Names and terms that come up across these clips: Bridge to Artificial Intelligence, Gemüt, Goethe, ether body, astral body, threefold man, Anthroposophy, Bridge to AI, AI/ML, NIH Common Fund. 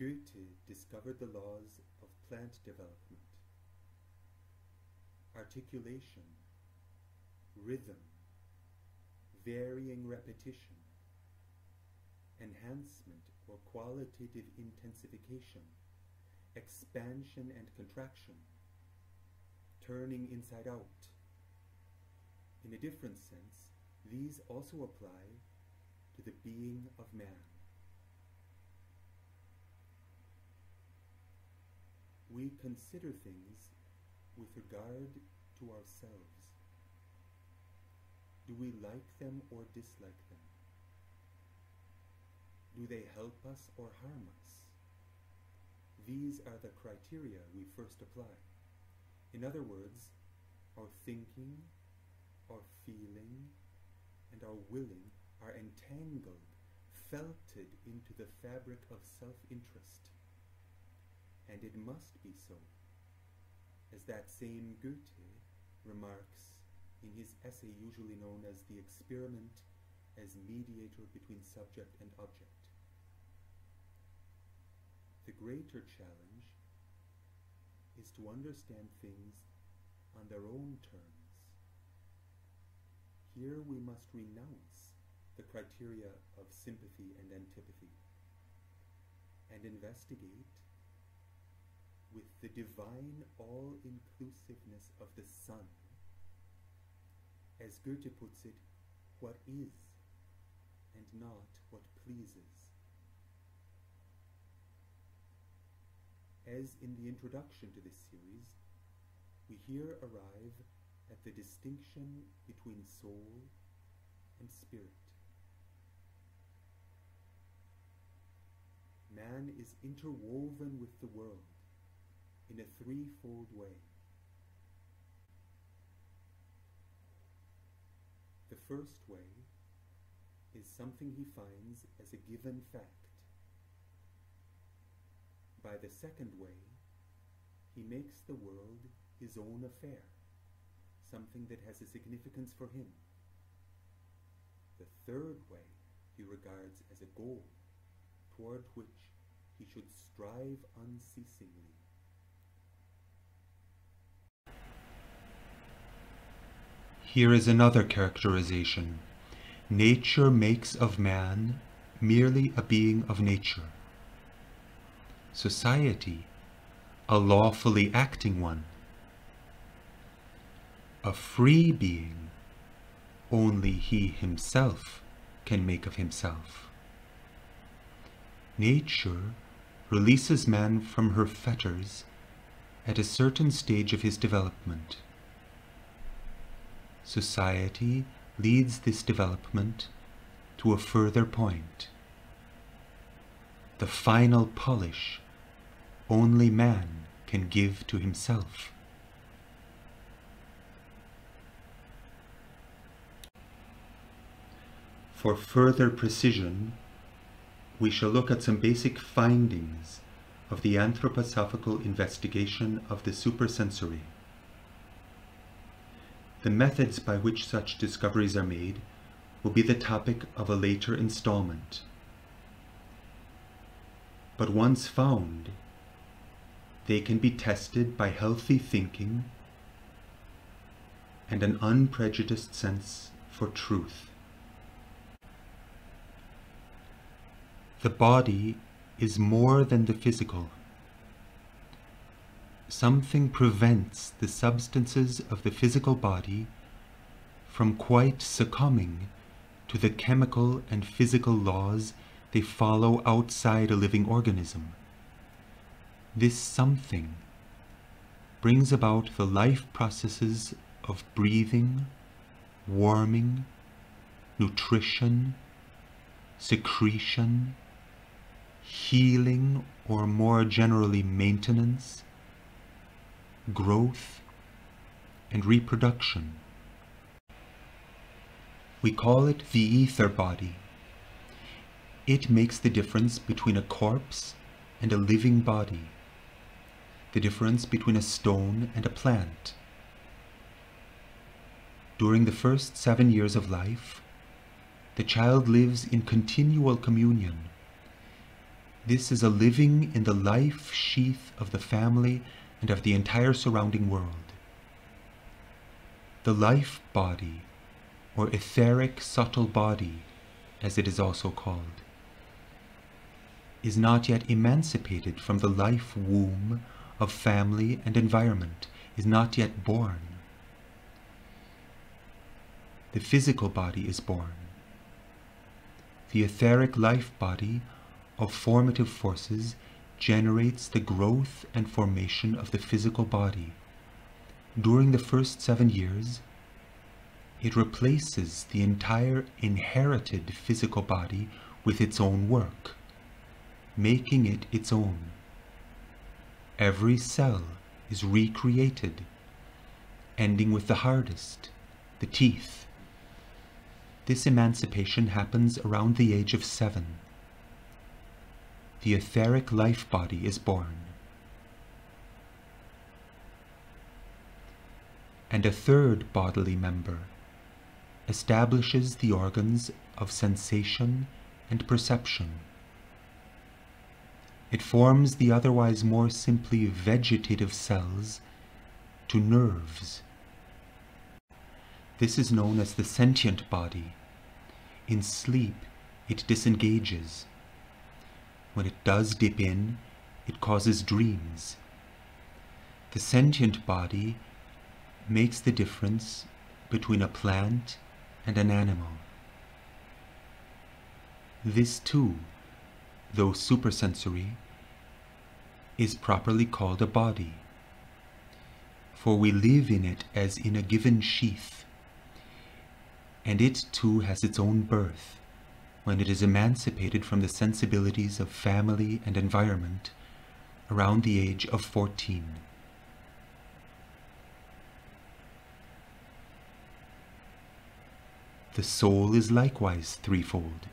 Goethe discovered the laws of plant development, articulation, rhythm, varying repetition, enhancement or qualitative intensification, expansion and contraction, turning inside out. In a different sense, these also apply to the being of man. We consider things with regard to ourselves. Do we like them or dislike them? Do they help us or harm us? These are the criteria we first apply. In other words, our thinking, our feeling, and our willing are entangled, felted into the fabric of self-interest. And it must be so, as that same Goethe remarks in his essay usually known as The Experiment as Mediator Between Subject and Object. The greater challenge is to understand things on their own terms. Here we must renounce the criteria of sympathy and antipathy and investigate with the divine all-inclusiveness of the sun. As Goethe puts it, what is, and not what pleases. As in the introduction to this series, we here arrive at the distinction between soul and spirit. Man is interwoven with the world in a threefold way. The first way is something he finds as a given fact. By the second way, he makes the world his own affair, something that has a significance for him. The third way he regards as a goal toward which he should strive unceasingly. Here is another characterization. Nature makes of man merely a being of nature. Society, a lawfully acting one. A free being, only he himself can make of himself. Nature releases man from her fetters at a certain stage of his development. Society leads this development to a further point. The final polish only man can give to himself. For further precision, we shall look at some basic findings of the anthroposophical investigation of the supersensory. The methods by which such discoveries are made will be the topic of a later installment. But once found, they can be tested by healthy thinking and an unprejudiced sense for truth. The body is more than the physical. Something prevents the substances of the physical body from quite succumbing to the chemical and physical laws they follow outside a living organism. This something brings about the life processes of breathing, warming, nutrition, secretion, healing, or more generally maintenance, growth, and reproduction. We call it the ether body. It makes the difference between a corpse and a living body, the difference between a stone and a plant. During the first 7 years of life, the child lives in continual communion, This is a living in the life sheath of the family and of the entire surrounding world. The life body, or etheric subtle body, as it is also called, is not yet emancipated from the life womb of family and environment, is not yet born. The physical body is born. The etheric life body of formative forces generates the growth and formation of the physical body. During the first 7 years, it replaces the entire inherited physical body with its own work, making it its own. Every cell is recreated, ending with the hardest, the teeth. This emancipation happens around the age of 7. The etheric life body is born. And a third bodily member establishes the organs of sensation and perception. It forms the otherwise more simply vegetative cells to nerves. This is known as the sentient body. In sleep, it disengages. When it does dip in, it causes dreams. The sentient body makes the difference between a plant and an animal. This too, though supersensory, is properly called a body, for we live in it as in a given sheath, and it too has its own birth when it is emancipated from the sensibilities of family and environment around the age of 14. The soul is likewise threefold.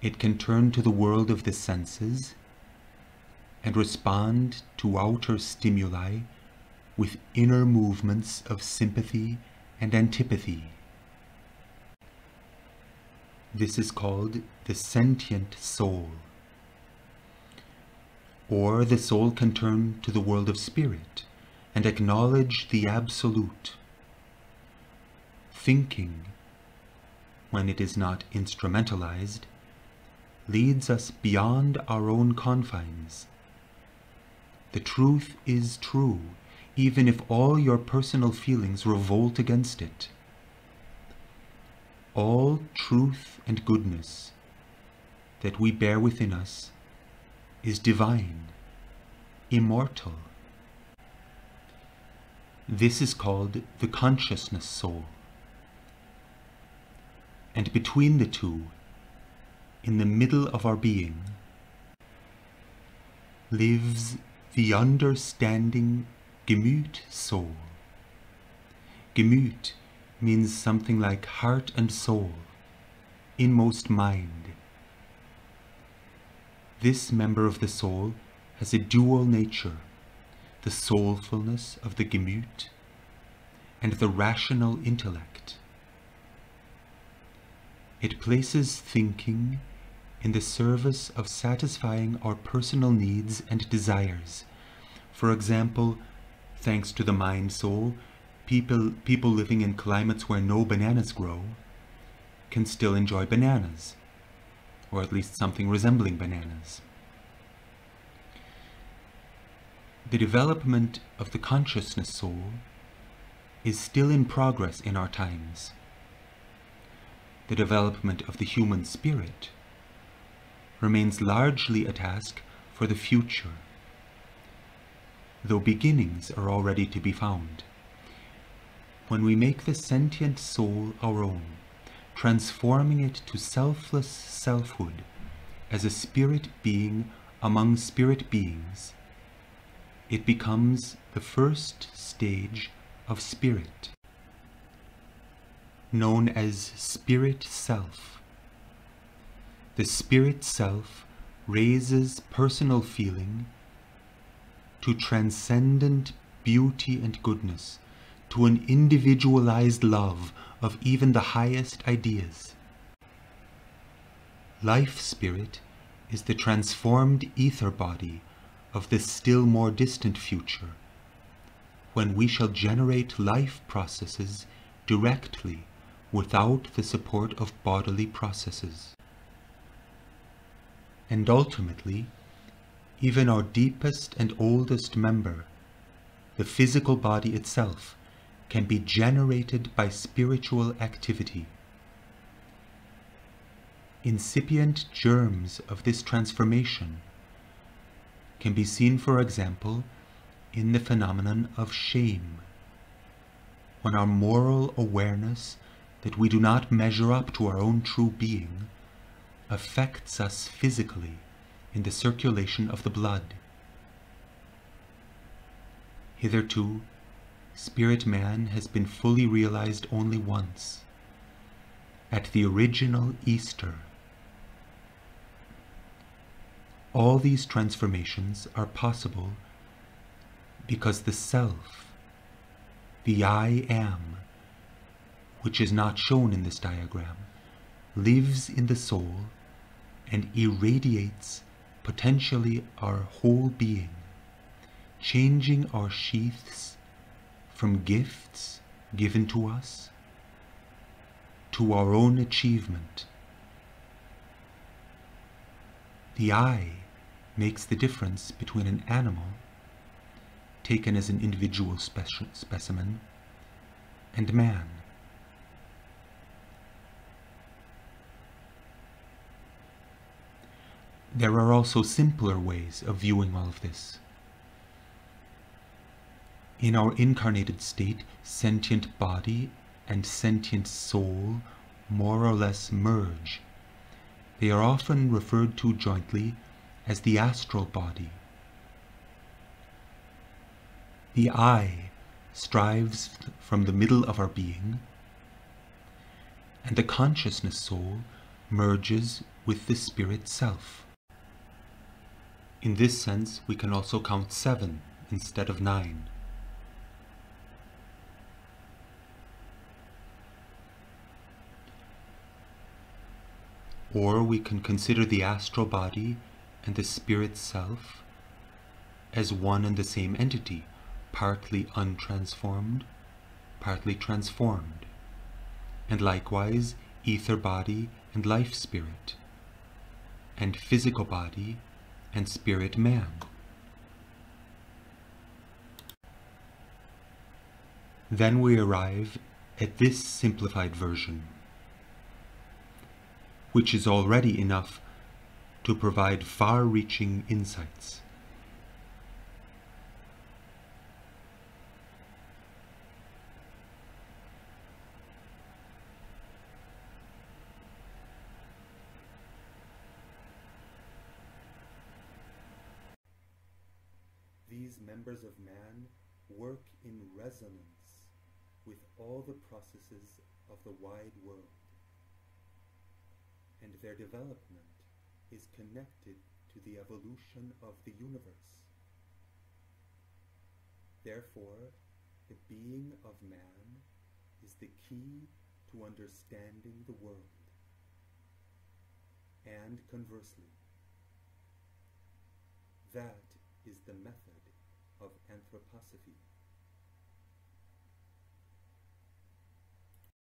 It can turn to the world of the senses and respond to outer stimuli with inner movements of sympathy and antipathy. This is called the sentient soul. Or the soul can turn to the world of spirit and acknowledge the absolute, thinking, when it is not instrumentalized, leads us beyond our own confines. The truth is true, even if all your personal feelings revolt against it. All truth and goodness that we bear within us is divine, immortal. This is called the consciousness soul. And between the two, in the middle of our being, lives the understanding Gemüt soul. Gemüt means something like heart and soul, inmost mind. This member of the soul has a dual nature, the soulfulness of the Gemüt and the rational intellect. It places thinking in the service of satisfying our personal needs and desires. For example, thanks to the mind soul, people living in climates where no bananas grow can still enjoy bananas, or at least something resembling bananas. The development of the consciousness soul is still in progress in our times. The development of the human spirit remains largely a task for the future, though beginnings are already to be found. When we make the sentient soul our own, transforming it to selfless selfhood as a spirit being among spirit beings, it becomes the first stage of spirit, known as spirit self. The spirit self raises personal feeling to transcendent beauty and goodness, to an individualized love of even the highest ideas. Life spirit is the transformed ether body of the still more distant future, when we shall generate life processes directly without the support of bodily processes. And ultimately, even our deepest and oldest member, the physical body itself, can be generated by spiritual activity. Incipient germs of this transformation can be seen, for example, in the phenomenon of shame, when our moral awareness that we do not measure up to our own true being affects us physically in the circulation of the blood. Hitherto, spirit man has been fully realized only once, at the original Easter. All these transformations are possible because the self, the I am, which is not shown in this diagram, lives in the soul and irradiates potentially our whole being, changing our sheaths from gifts given to us to our own achievement. The I makes the difference between an animal taken as an individual specimen, and man. There are also simpler ways of viewing all of this. In our incarnated state, sentient body and sentient soul more or less merge. They are often referred to jointly as the astral body. The I strives from the middle of our being, and the consciousness soul merges with the spirit self. In this sense, we can also count 7 instead of 9. Or we can consider the astral body and the spirit self as one and the same entity, partly untransformed, partly transformed, and likewise ether body and life spirit, and physical body and spirit man. Then we arrive at this simplified version, which is already enough to provide far-reaching insights. These members of man work in resonance with all the processes of the wide world, and their development is connected to the evolution of the universe. Therefore, the being of man is the key to understanding the world, and conversely, that is the method of anthroposophy.